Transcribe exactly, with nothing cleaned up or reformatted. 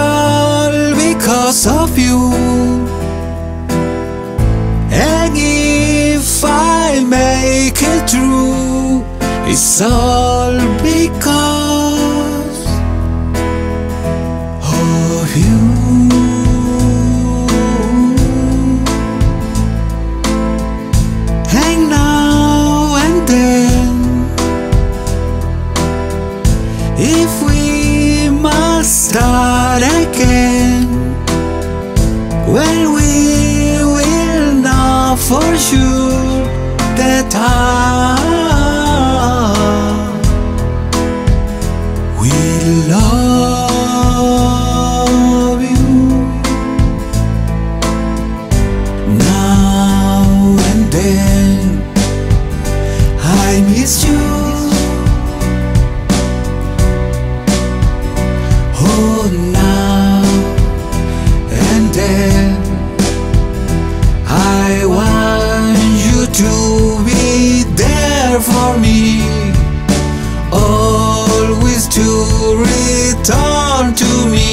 all because of you. And if I make it through, it's all because of you. And now and then, if we must start again, well, we will know for sure that I love you. Now and then, I miss you. Oh, now and then, I want you to be there for me, always to return to me.